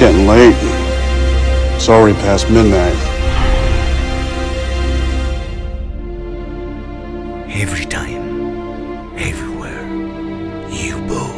It's getting late. It's already past midnight. Every time, everywhere, you go.